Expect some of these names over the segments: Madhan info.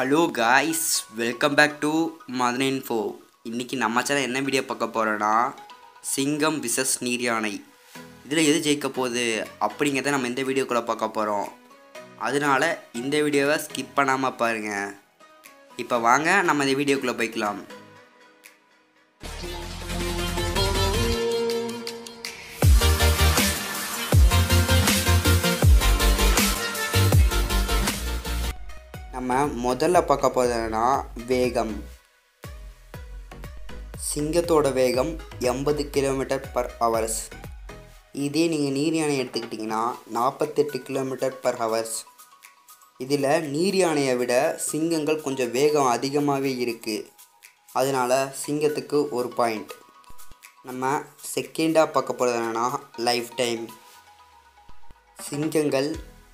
Hello guys welcome back to Madan info इनकी नम channel என்ன வீடியோ பார்க்க போறேனா சிங்கம் விசஸ் நீரியானை இதில எது ஜெயிக்க போகுது அப்படிங்கறதை நம்ம இந்த வீடியோக்குள்ள பார்க்க போறோம் அதனால இந்த வீடியோவை ஸ்கிப் பண்ணாம பாருங்க இப்போ வாங்க நம்ம இந்த வீடியோக்குள்ள போய்க்கலாம் मोदल्ला पार्क्क पोरदुना वेगम सिंगत्तोड वेगम 80 किलोमीटर पर हवर्स इदे नींगा नीरियाने एडुत्तुकिट्टींगना 48 किलोमीटर पर हवर्स इदिल नीरियानेय विड सिंगंगल कोंजम वेगम अधिकमावे इरुक्कु अदनाल सिंगत्तुक्कु ओरु पॉइंट नम्म सेकंडा पार्क्क पोरदुना लाइफ टाइम सिंगंगल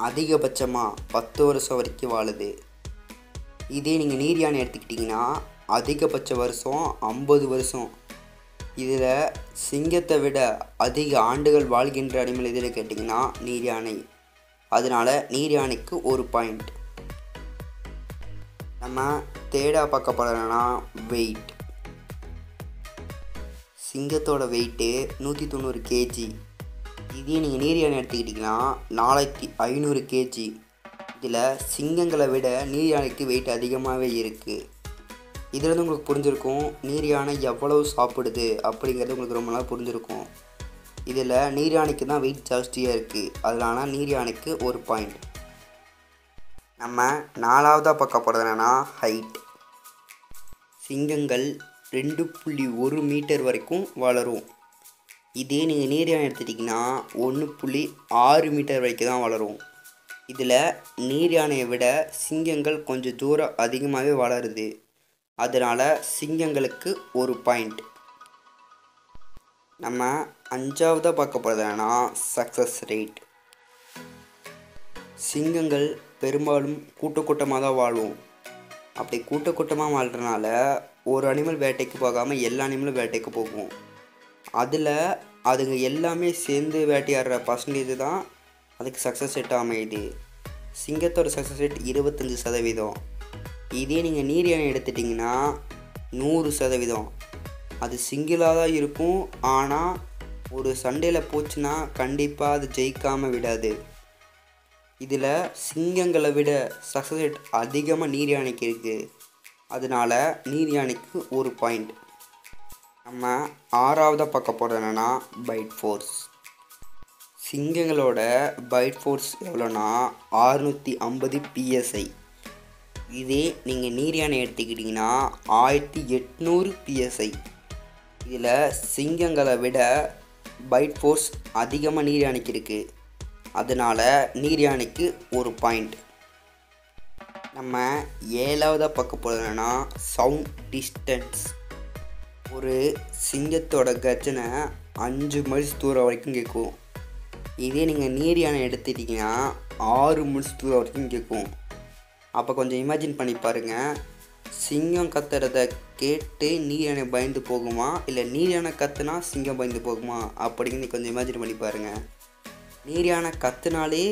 அதிகபட்சமா 10 வருஷம் வரைக்கும் வாழுது இதே நீங்கள் நீரியானை எடுத்துக்கிட்டிங்கன்னா அதிகபட்ச வருஷம் 50 வருஷம் இதில் சிங்கத்தை விட அதிக ஆண்டுகள் வாழ்கின்ற அனிமல் எதில் கேட்டிங்கன்னா நீரியானை அதனால் நீரியானைக்கு ஒரு பாயிண்ட் நம்ம தேடா பார்க்க போகிறோம்னா வெயிட் சிங்கத்தோட வெயிட்டு 190 kg இதே நீங்கள் நீரியானை எடுத்துக்கிட்டிங்கன்னா 4500 kg இதில் சிங்கங்களை விட நீரியானைக்கு வெயிட் அதிகமாகவே இருக்குது இதிலேருந்து உங்களுக்கு புரிஞ்சிருக்கும் நீரியானை எவ்வளவு சாப்பிடுது அப்படிங்கிறது உங்களுக்கு ரொம்ப நல்லா புரிஞ்சிருக்கும் இதில் நீரியானைக்கு தான் வெயிட் ஜாஸ்தியாக இருக்குது அதனால நீரியானைக்கு ஒரு பாயிண்ட் நம்ம நாலாவதாக பார்க்க போகிறது என்னென்னா ஹைட் சிங்கங்கள் 2.1 மீட்டர் வரைக்கும் வளரும் இதே நீங்கள் நீரியானை எடுத்துட்டிங்கன்னா 1.6 மீட்டர் வரைக்கும் தான் வளரும் இதில் நீரியானையை விட சிங்கங்கள் கொஞ்சம் தூரம் அதிகமாகவே வளருது அதனால் சிங்கங்களுக்கு ஒரு பாயிண்ட் நம்ம அஞ்சாவதாக பார்க்க போகிறதுனா சக்ஸஸ் ரேட் சிங்கங்கள் பெரும்பாலும் கூட்டமாக தான் வாழும் அப்படி கூட்டமாக வாழ்கிறனால ஒரு அனிமல் வேட்டைக்கு போகாமல் எல்லா அனிமலும் வேட்டைக்கு போகும் அதில் அதுங்க எல்லாமே சேர்ந்து வேட்டையாடுற பர்சன்டேஜ் தான் அதுக்கு சக்ஸஸ் ரேட் அமையுது சிங்கத்தோட சக்ஸஸ் ரேட் 25%. இதே நீங்கள் நீரியானை எடுத்துட்டிங்கன்னா 100%. அது சிங்கிளாக தான் இருக்கும் ஆனால் ஒரு சண்டையில் போச்சுன்னா கண்டிப்பாக அது ஜெயிக்காமல் விடாது இதில் சிங்கங்களை விட சக்ஸஸ் ரேட் அதிகமாக நீரியானைக்கு இருக்குது அதனால் நீரியானைக்கு ஒரு பாயிண்ட் நம்ம ஆறாவதாக பார்க்க போகிறது என்னென்னா பைட் ஃபோர்ஸ் சிங்கங்களோட பைட் ஃபோர்ஸ் எவ்வளோனா 650 psi இதே நீங்கள் நீரியானை எடுத்துக்கிட்டிங்கன்னா 1800 psi இதில் சிங்கங்களை விட பைட் ஃபோர்ஸ் அதிகமாக நீரியானைக்கு இருக்குது அதனால் நீரியானைக்கு ஒரு பாயிண்ட் நம்ம ஏழாவதாக பார்க்க போகிறதுனா சவுண்ட் டிஸ்டன்ஸ் ஒரு சிங்கத்தோட கர்ஜனை 5 மைல்ஸ் தூரம் வரைக்கும் கேட்கும் இதே நீங்கள் நீரியானை எடுத்துட்டிங்கன்னா 6 மைல்ஸ் தூரம் வரைக்கும் கேட்கும் அப்போ கொஞ்சம் இமேஜின் பண்ணி பாருங்கள் சிங்கம் கத்துறத கேட்டு நீரியானை பயந்து போகுமா இல்லை நீரியானை கத்துனா சிங்கம் பயந்து போகுமா அப்படின்னு கொஞ்சம் இமேஜின் பண்ணி பாருங்கள் நீரியானை கத்துனாலே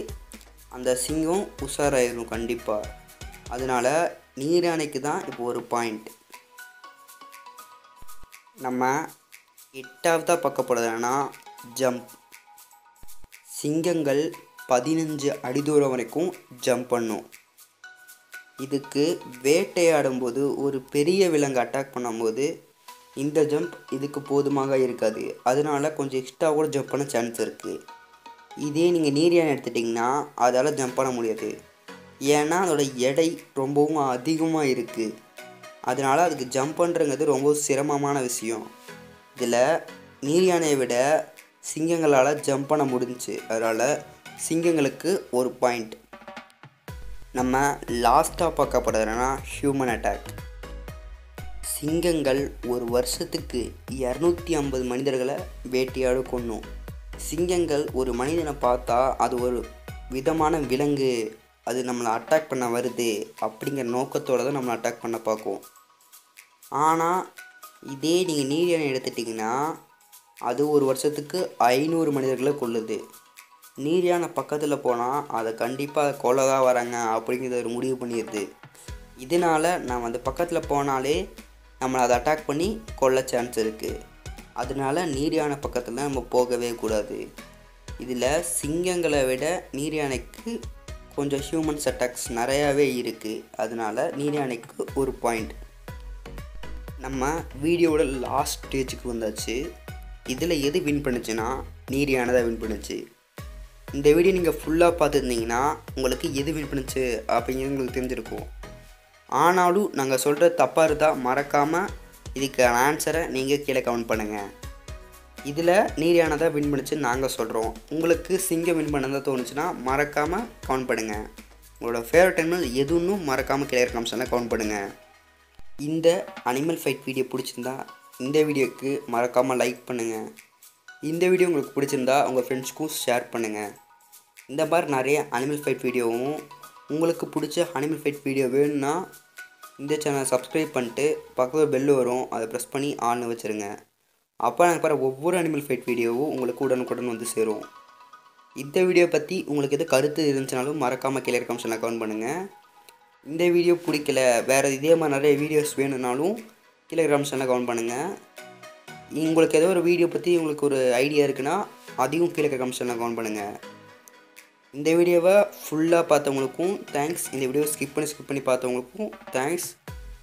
அந்த சிங்கம் உஷாராயிடும் கண்டிப்பாக அதனால் நீரியானைக்கு தான் இப்போ ஒரு பாயிண்ட் நம்ம 8ஆவதாக பார்க்க போகிறதுனா ஜம்ப் சிங்கங்கள் 15 அடி தூரம் வரைக்கும் ஜம்ப் பண்ணும் இதுக்கு வேட்டையாடும்போது ஒரு பெரிய விலங்கு அட்டாக் பண்ணும்போது இந்த ஜம்ப் இதுக்கு போதுமாக இருக்காது அதனால் கொஞ்சம் எக்ஸ்ட்ரா கூட ஜம்ப் பண்ண சான்ஸ் இருக்குது இதே நீங்கள் நீரியானை எடுத்துட்டிங்கன்னா அதால் ஜம்ப் பண்ண முடியாது ஏன்னா அதோடய எடை ரொம்பவும் அதிகமாக இருக்குது அதனால் அதுக்கு ஜம்ப் பண்ணுறங்கிறது ரொம்ப சிரமமான விஷயம் இதில் நீரியானையை விட சிங்கங்களால் ஜம்ப் பண்ண முடிஞ்சு அதனால் சிங்கங்களுக்கு ஒரு பாயிண்ட் நம்ம லாஸ்ட்டாக பார்க்க போகிறதுனா ஹியூமன் அட்டாக் சிங்கங்கள் ஒரு வருஷத்துக்கு 250 மனிதர்களை வேட்டையாடு கொண்ணும் சிங்கங்கள் ஒரு மனிதனை பார்த்தா அது ஒரு விதமான விலங்கு அது நம்மளை அட்டாக் பண்ண வருது அப்படிங்கிற நோக்கத்தோடு தான் நம்மளை அட்டாக் பண்ண பார்க்கும் ஆனால் இதே நீங்கள் நீரியானை எடுத்துட்டிங்கன்னா அது ஒரு வருஷத்துக்கு 500 மனிதர்களை கொள்ளுது நீரியான பக்கத்தில் போனால் அதை கண்டிப்பாக கொலை தான் வராங்க அப்படிங்கிறத ஒரு முடிவு பண்ணிடுது இதனால் நாம் அந்த பக்கத்தில் போனாலே நம்மளை அதை அட்டாக் பண்ணி கொள்ள சான்ஸ் இருக்குது. அதனால் நீர்யான பக்கத்தில் நம்ம போகவே கூடாது. இதில் சிங்கங்களை விட நீர்யானைக்கு கொஞ்சம் ஹியூமன்ஸ் அட்டாக்ஸ் நிறையாவே இருக்குது. அதனால் நீர்யானைக்கு ஒரு பாயிண்ட். நம்ம வீடியோவோட லாஸ்ட் ஸ்டேஜுக்கு வந்தாச்சு. இதில் எது வின் பண்ணுச்சுன்னா நீர்யானை தான் வின் பண்ணுச்சு. இந்த வீடியோ நீங்கள் ஃபுல்லாக பார்த்துருந்தீங்கன்னா உங்களுக்கு எது வின் பண்ணுச்சு அப்படிங்கிறது உங்களுக்கு தெரிஞ்சிருக்கும். ஆனாலும் நாங்கள் சொல்கிற தப்பாக இருந்தால் மறக்காமல் இதுக்கான ஆன்சரை நீங்கள் கீழே கமெண்ட் பண்ணுங்கள். இதில் நீர்யானை தான் வின் பண்ணுச்சுன்னு நாங்கள் சொல்கிறோம். உங்களுக்கு சிங்கம் வின் பண்ணதாக தோணுச்சுன்னா மறக்காமல் கமெண்ட் பண்ணுங்கள். உங்களோட ஃபேவரட் அனிமல் எதுன்னு மறக்காமல் கீழே கமெண்ட்ஸில் கமெண்ட் பண்ணுங்கள். இந்த அனிமல் ஃபைட் வீடியோ பிடிச்சிருந்தா இந்த வீடியோக்கு மறக்காமல் லைக் பண்ணுங்கள். இந்த வீடியோ உங்களுக்கு பிடிச்சிருந்தா உங்கள் ஃப்ரெண்ட்ஸ்க்கும் ஷேர் பண்ணுங்கள். இந்த மாதிரி நிறைய அனிமல் ஃபைட் வீடியோவும் உங்களுக்கு பிடிச்ச அனிமல் ஃபைட் வீடியோ வேணும்னா இந்த சேனலை சப்ஸ்கிரைப் பண்ணிட்டு பக்கத்தில் பெல் வரும், அதை ப்ரெஸ் பண்ணி ஆன்ல வச்சுருங்க. அப்போ நாங்கள் பாரு ஒவ்வொரு அனிமல் ஃபைட் வீடியோவும் உங்களுக்கு உடனுக்குடன் வந்து சேரும். இந்த வீடியோ பற்றி உங்களுக்கு எது கருத்து இருந்துச்சுனாலும் மறக்காமல் கீழே கமெண்ட்ஸில் கமெண்ட் பண்ணுங்கள். இந்த வீடியோ பிடிக்கல, வேறு இதே மாதிரி நிறைய வீடியோஸ் வேணும்னாலும் கீழே கமெண்ட்ஸில் கமெண்ட் பண்ணுங்கள். உங்களுக்கு ஏதோ ஒரு வீடியோ பற்றி உங்களுக்கு ஒரு ஐடியா இருக்குன்னா அதையும் கீழே கமெண்ட்ஸில் கமெண்ட் பண்ணுங்கள். இந்த வீடியோவை ஃபுல்லாக பார்த்தவங்களுக்கும் தேங்க்ஸ். இந்த வீடியோவை ஸ்கிப் பண்ணி பார்த்தவங்களுக்கும் தேங்க்ஸ்.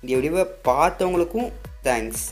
இந்த வீடியோவை பார்த்தவங்களுக்கும் தேங்க்ஸ்.